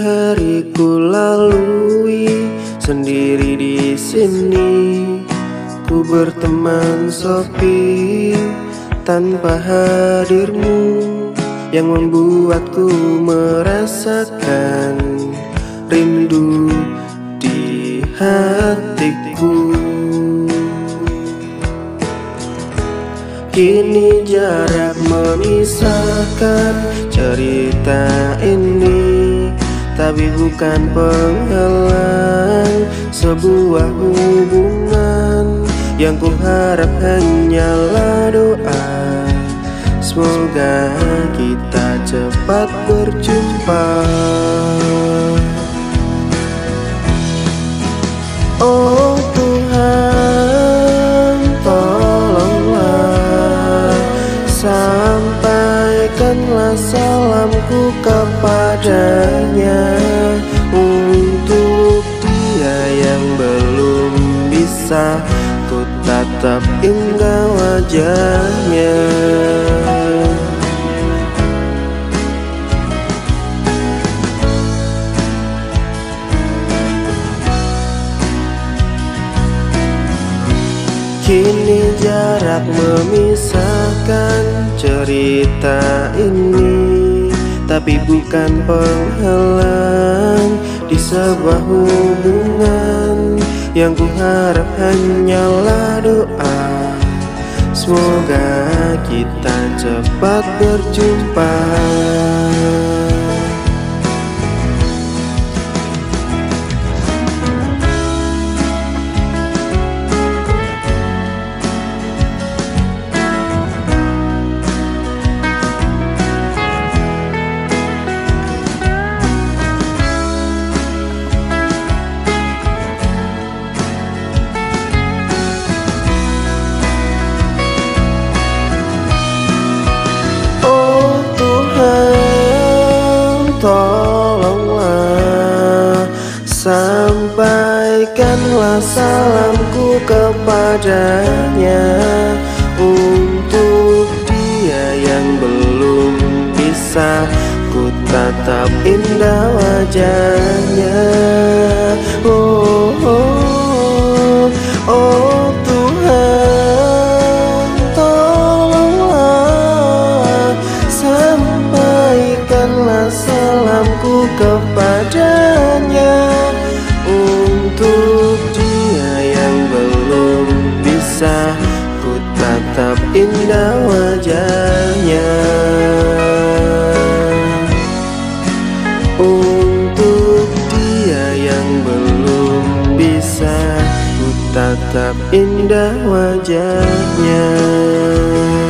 hari ku lalui sendiri di sini. Ku berteman sepi tanpa hadirmu, yang membuatku merasakan rindu di hatiku. Kini jarak memisahkan cerita ini, tapi bukan penghalang. Sebuah hubungan yang ku harap hanyalah doa. Semoga kita cepat berjumpa. Oh Tuhan, tolonglah sampaikanlah salamku kepadanya, untuk dia yang belum bisa ku tatap indah wajahnya. Kini jarak memisahkan cerita ini, tapi bukan penghalang. Di sebuah hubungan yang ku harap hanyalah doa. Semoga kita cepat berjumpa. Sampaikanlah salamku kepadanya, untuk dia yang belum bisa ku tatap indah wajahnya. Oh, oh, oh Tuhan, tolonglah sampaikanlah salamku kepadanya, untuk dia yang belum bisa ku tatap indah wajahnya, untuk dia yang belum bisa ku tatap indah wajahnya.